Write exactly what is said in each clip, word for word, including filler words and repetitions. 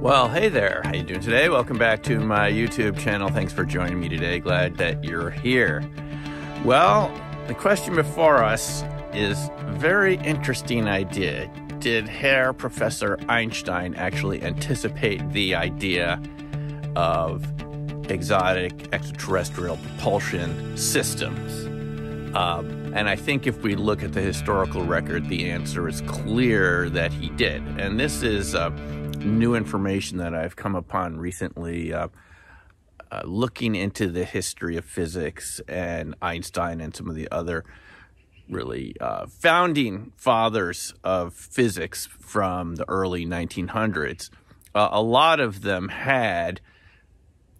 Well, hey there. How you doing today? Welcome back to my YouTube channel. Thanks for joining me today. Glad that you're here. Well, the question before us is a very interesting idea. Did Herr Professor Einstein actually anticipate the idea of exotic extraterrestrial propulsion systems? Uh, and I think if we look at the historical record, the answer is clear that he did. And this is uh, new information that I've come upon recently, uh, uh, looking into the history of physics and Einstein and some of the other really uh, founding fathers of physics from the early nineteen hundreds. Uh, a lot of them had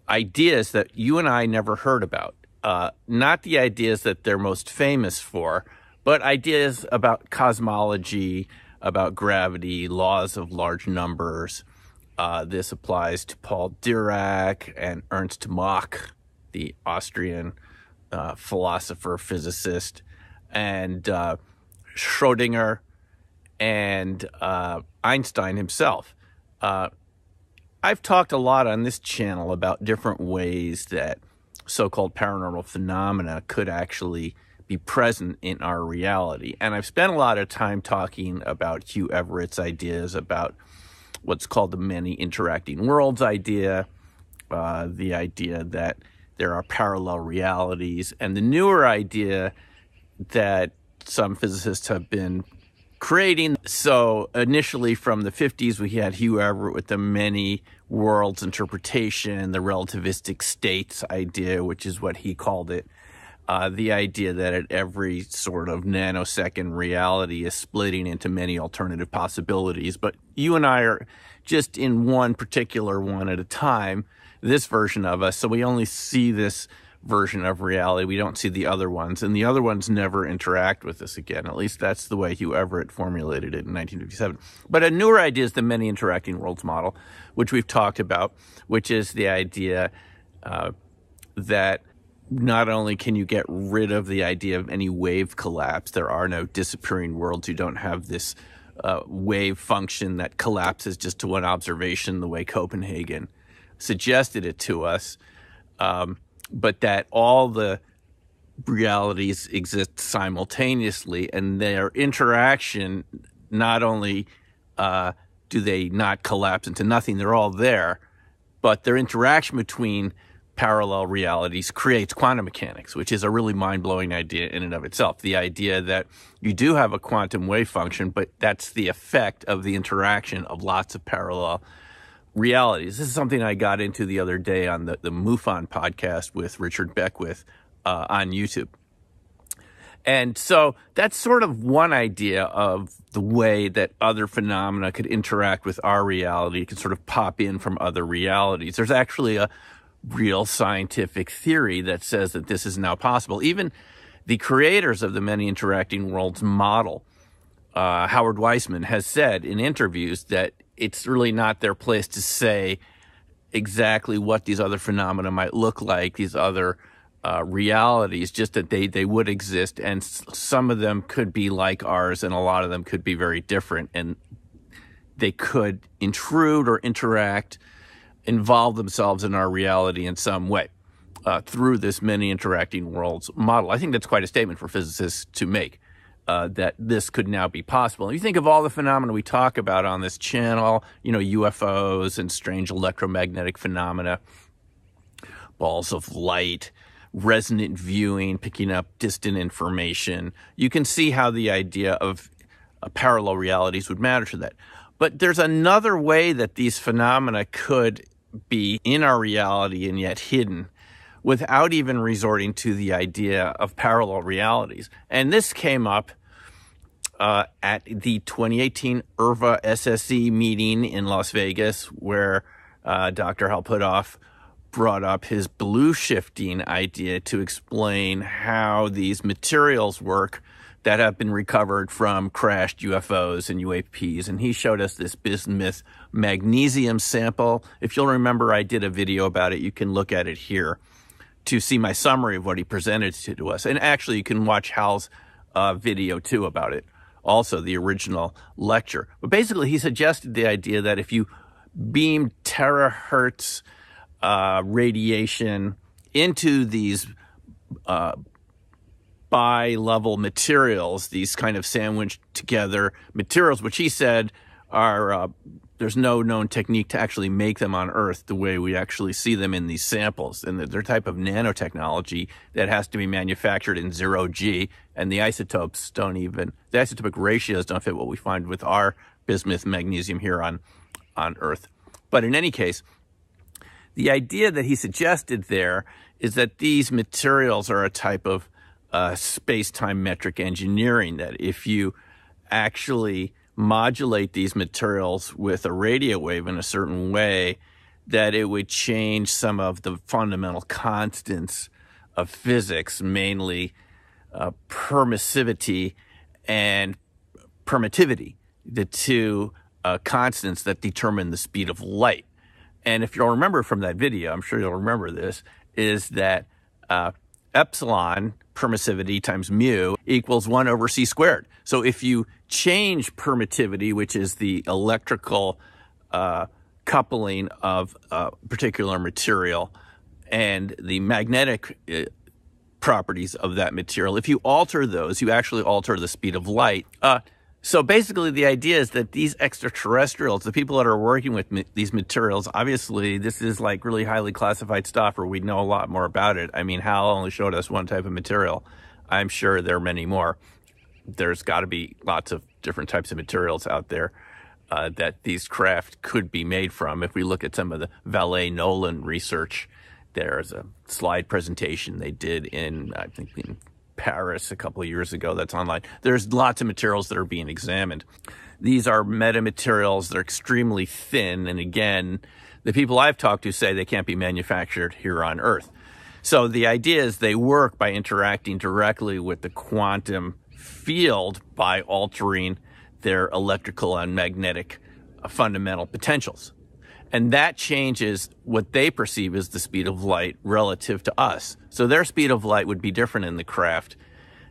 ideas that you and I never heard about. Uh, not the ideas that they're most famous for, but ideas about cosmology, about gravity, laws of large numbers. Uh, this applies to Paul Dirac and Ernst Mach, the Austrian uh, philosopher, physicist, and uh, Schrödinger and uh, Einstein himself. Uh, I've talked a lot on this channel about different ways that so-called paranormal phenomena could actually be present in our reality. And I've spent a lot of time talking about Hugh Everett's ideas about what's called the many interacting worlds idea, uh, the idea that there are parallel realities, and the newer idea that some physicists have been creating. So initially from the fifties, we had Hugh Everett with the many worlds interpretation, the relativistic states idea, which is what he called it. Uh, the idea that at every sort of nanosecond reality is splitting into many alternative possibilities. But you and I are just in one particular one at a time, this version of us. So we only see this version of reality. We don't see the other ones, and the other ones never interact with us again. At least that's the way Hugh Everett formulated it in nineteen fifty-seven. But a newer idea is the many interacting worlds model, which we've talked about, which is the idea uh, that not only can you get rid of the idea of any wave collapse, there are no disappearing worlds. You don't have this uh, wave function that collapses just to one observation the way Copenhagen suggested it to us. Um, but that all the realities exist simultaneously, and their interaction, not only uh, do they not collapse into nothing, they're all there, but their interaction between parallel realities creates quantum mechanics, which is a really mind-blowing idea in and of itself. The idea that you do have a quantum wave function, but that's the effect of the interaction of lots of parallel realities. This is something I got into the other day on the, the MUFON podcast with Richard Beckwith uh, on YouTube. And so that's sort of one idea of the way that other phenomena could interact with our reality. It can sort of pop in from other realities. There's actually a real scientific theory that says that this is now possible. Even the creators of the many interacting worlds model, uh, Howard Wiseman, has said in interviews that it's really not their place to say exactly what these other phenomena might look like, these other uh, realities, just that they, they would exist, and s some of them could be like ours, and a lot of them could be very different, and they could intrude or interact, involve themselves in our reality in some way uh, through this many interacting worlds model. I think that's quite a statement for physicists to make. Uh, that this could now be possible. And you think of all the phenomena we talk about on this channel, you know, U F Os and strange electromagnetic phenomena, balls of light, resonant viewing, picking up distant information. You can see how the idea of uh, parallel realities would matter to that. But there's another way that these phenomena could be in our reality and yet hidden, without even resorting to the idea of parallel realities. And this came up Uh, at the twenty eighteen I R V A S S E meeting in Las Vegas, where uh, Doctor Hal Puthoff brought up his blueshifting idea to explain how these materials work that have been recovered from crashed U F Os and U A Ps. And he showed us this bismuth magnesium sample. If you'll remember, I did a video about it. You can look at it here to see my summary of what he presented to us. And actually, you can watch Hal's uh, video, too, about it. Also, the original lecture. But basically, he suggested the idea that if you beam terahertz uh, radiation into these uh, bi-level materials, these kind of sandwiched together materials, which he said are, uh, there's no known technique to actually make them on Earth the way we actually see them in these samples. And they're a type of nanotechnology that has to be manufactured in zero G, and the isotopes don't even, the isotopic ratios don't fit what we find with our bismuth magnesium here on, on Earth. But in any case, the idea that he suggested there is that these materials are a type of Uh, space-time metric engineering, that if you actually modulate these materials with a radio wave in a certain way, that it would change some of the fundamental constants of physics, mainly uh, permissivity and permittivity, the two uh, constants that determine the speed of light. And if you'll remember from that video, I'm sure you'll remember this, is that uh, epsilon, permissivity, times mu equals one over c squared. So if you change permittivity, which is the electrical uh, coupling of a particular material and the magnetic uh, properties of that material, if you alter those, you actually alter the speed of light. Uh, so basically the idea is that these extraterrestrials, the people that are working with ma these materials, obviously this is like really highly classified stuff, or we'd know a lot more about it. I mean, Hal only showed us one type of material. I'm sure there are many more. There's got to be lots of different types of materials out there uh, that these craft could be made from. If we look at some of the Vallee-Nolan research, there's a slide presentation they did in, I think, in Paris a couple of years ago that's online. There's lots of materials that are being examined. These are metamaterials. They're extremely thin. And again, the people I've talked to say they can't be manufactured here on Earth. So the idea is they work by interacting directly with the quantum field by altering their electrical and magnetic fundamental potentials. And that changes what they perceive as the speed of light relative to us. So their speed of light would be different in the craft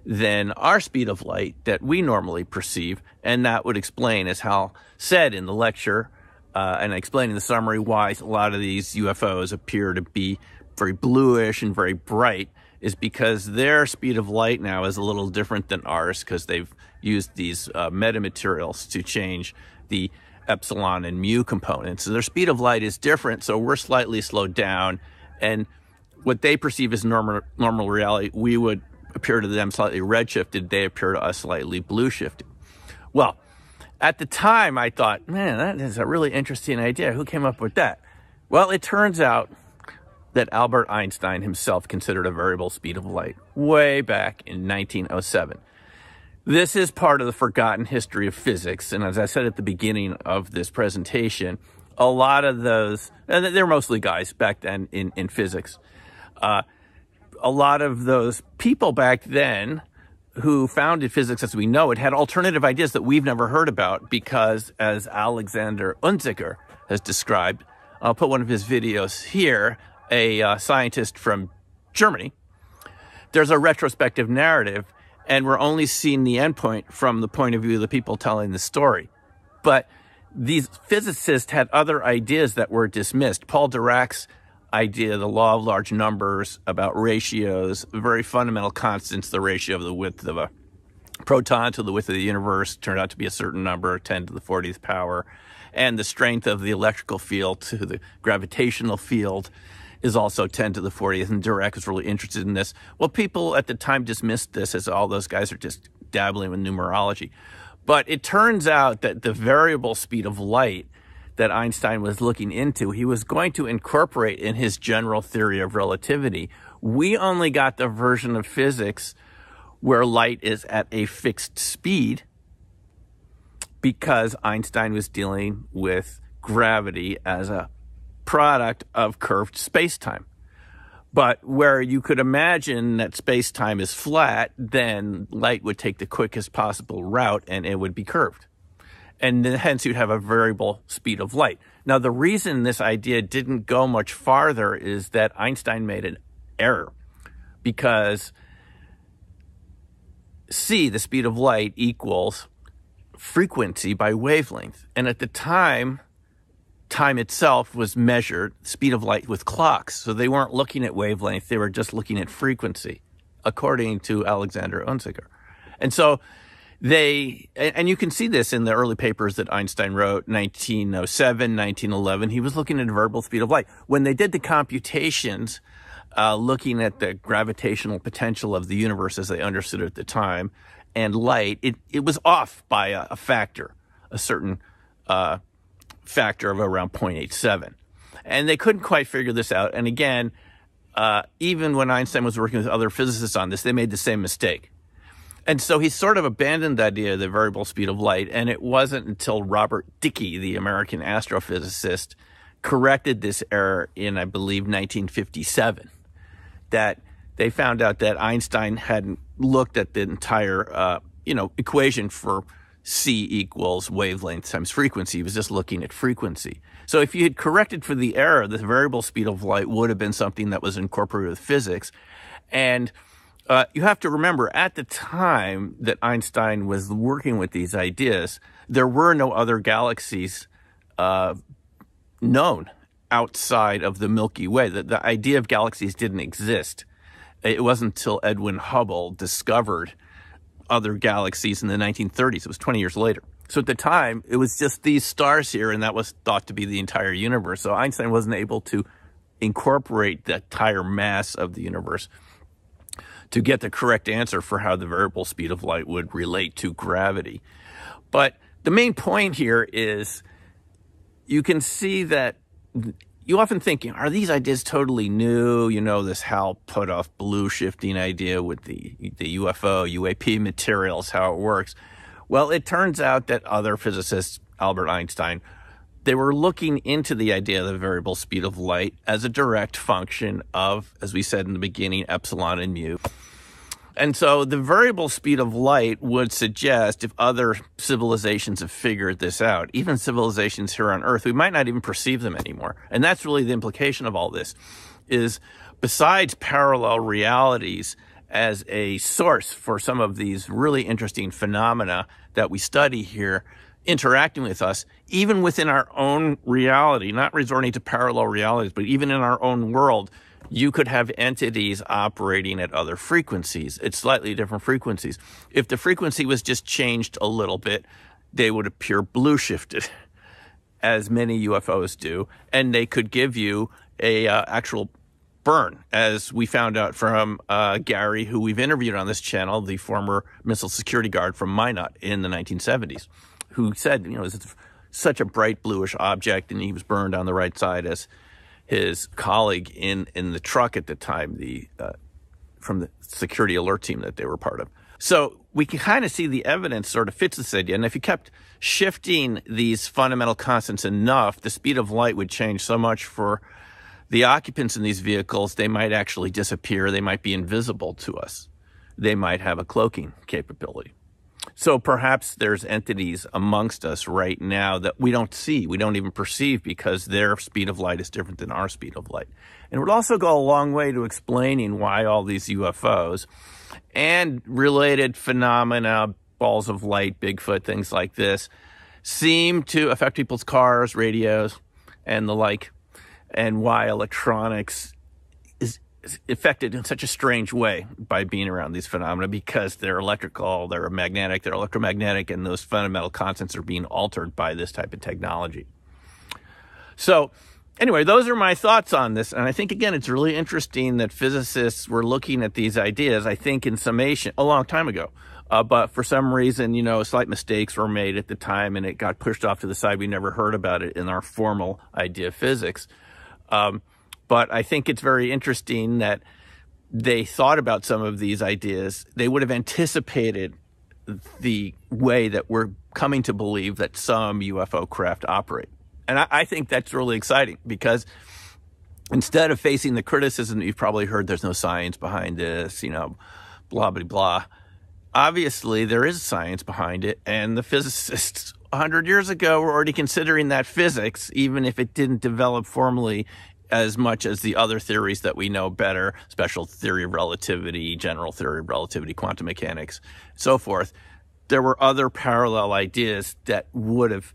than our speed of light that we normally perceive. And that would explain, as Hal said in the lecture, uh, and I explained in the summary, why a lot of these U F Os appear to be very bluish and very bright, is because their speed of light now is a little different than ours, because they've used these uh, metamaterials to change the epsilon and mu components. So their speed of light is different, so we're slightly slowed down. And what they perceive as normal, normal reality, we would appear to them slightly redshifted. They appear to us slightly blueshifted. Well, at the time, I thought, man, that is a really interesting idea. Who came up with that? Well, it turns out that Albert Einstein himself considered a variable speed of light way back in nineteen oh seven. This is part of the forgotten history of physics, and as I said at the beginning of this presentation, a lot of those, and they're mostly guys back then in, in physics, uh, a lot of those people back then who founded physics as we know it had alternative ideas that we've never heard about because, as Alexander Unzicker has described, I'll put one of his videos here, a uh, scientist from Germany, there's a retrospective narrative. And we're only seeing the endpoint from the point of view of the people telling the story. But these physicists had other ideas that were dismissed. Paul Dirac's idea, the law of large numbers, about ratios, very fundamental constants, the ratio of the width of a proton to the width of the universe turned out to be a certain number, ten to the fortieth power. And the strength of the electrical field to the gravitational field is also ten to the fortieth, and Dirac was really interested in this. Well, people at the time dismissed this as all those guys are just dabbling with numerology. But it turns out that the variable speed of light that Einstein was looking into, he was going to incorporate in his general theory of relativity. We only got the version of physics where light is at a fixed speed because Einstein was dealing with gravity as a product of curved space-time. But where you could imagine that space-time is flat, then light would take the quickest possible route and it would be curved. And then, hence you'd have a variable speed of light. Now, the reason this idea didn't go much farther is that Einstein made an error, because C, the speed of light, equals frequency by wavelength. And at the time, time itself was measured, speed of light, with clocks. So they weren't looking at wavelength. They were just looking at frequency, according to Alexander Unzicker. And so they, and you can see this in the early papers that Einstein wrote, nineteen oh seven, nineteen eleven, he was looking at verbal speed of light. When they did the computations, uh, looking at the gravitational potential of the universe as they understood it at the time, and light, it, it was off by a, a factor, a certain uh, factor of around zero point eight seven. And they couldn't quite figure this out. And again, uh, even when Einstein was working with other physicists on this, they made the same mistake. And so he sort of abandoned the idea of the variable speed of light, and it wasn't until Robert Dicke, the American astrophysicist, corrected this error in, I believe, nineteen fifty-seven, that they found out that Einstein hadn't looked at the entire, uh, you know, equation for C equals wavelength times frequency. He was just looking at frequency. So if you had corrected for the error, the variable speed of light would have been something that was incorporated with physics. And Uh, you have to remember, at the time that Einstein was working with these ideas, there were no other galaxies uh, known outside of the Milky Way. The, the idea of galaxies didn't exist. It wasn't until Edwin Hubble discovered other galaxies in the nineteen thirties. It was twenty years later. So at the time, it was just these stars here, and that was thought to be the entire universe. So Einstein wasn't able to incorporate the entire mass of the universe to get the correct answer for how the variable speed of light would relate to gravity. But the main point here is you can see that you often think, are these ideas totally new? You know, this Hal Puthoff blue shifting idea with the, the U F O, U A P materials, how it works. Well, it turns out that other physicists, Albert Einstein, they were looking into the idea of the variable speed of light as a direct function of, as we said in the beginning, epsilon and mu. And so the variable speed of light would suggest, if other civilizations have figured this out, even civilizations here on Earth, we might not even perceive them anymore. And that's really the implication of all this, is besides parallel realities as a source for some of these really interesting phenomena that we study here, interacting with us, even within our own reality, not resorting to parallel realities, but even in our own world, you could have entities operating at other frequencies, at slightly different frequencies. If the frequency was just changed a little bit, they would appear blue-shifted, as many U F Os do, and they could give you a uh, actual burn, as we found out from uh, Gary, who we've interviewed on this channel, the former missile security guard from Minot in the nineteen seventies. Who said, you know, it's such a bright bluish object, and he was burned on the right side as his colleague in, in the truck at the time, the uh, from the security alert team that they were part of. So we can kind of see the evidence sort of fits this idea. And if you kept shifting these fundamental constants enough, the speed of light would change so much for the occupants in these vehicles, they might actually disappear. They might be invisible to us. They might have a cloaking capability. So perhaps there's entities amongst us right now that we don't see, we don't even perceive, because their speed of light is different than our speed of light. And it would also go a long way to explaining why all these U F Os and related phenomena, balls of light, Bigfoot, things like this, seem to affect people's cars, radios, and the like, and why electronics affected in such a strange way by being around these phenomena, because they're electrical, they're magnetic, they're electromagnetic, and those fundamental constants are being altered by this type of technology. So anyway, those are my thoughts on this. And I think, again, it's really interesting that physicists were looking at these ideas, I think, in summation a long time ago. Uh, but for some reason, you know, slight mistakes were made at the time, and it got pushed off to the side. We never heard about it in our formal idea of physics. Um, But I think it's very interesting that they thought about some of these ideas. They would have anticipated the way that we're coming to believe that some U F O craft operate. And I, I think that's really exciting, because instead of facing the criticism that you've probably heard, there's no science behind this, you know, blah, blah, blah. Obviously, there is science behind it, and the physicists a hundred years ago were already considering that physics, even if it didn't develop formally as much as the other theories that we know better, special theory of relativity, general theory of relativity, quantum mechanics, so forth. There were other parallel ideas that would have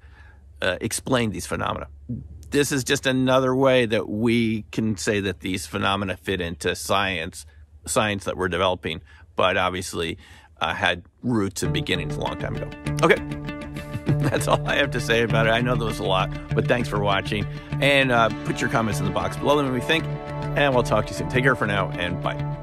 uh, explained these phenomena. this is just another way that we can say that these phenomena fit into science, science that we're developing, but obviously uh, had roots and beginnings a long time ago. Okay, that's all I have to say about it. I know there was a lot, but thanks for watching. And uh, put your comments in the box below, let me think, and we'll talk to you soon. Take care for now, and bye.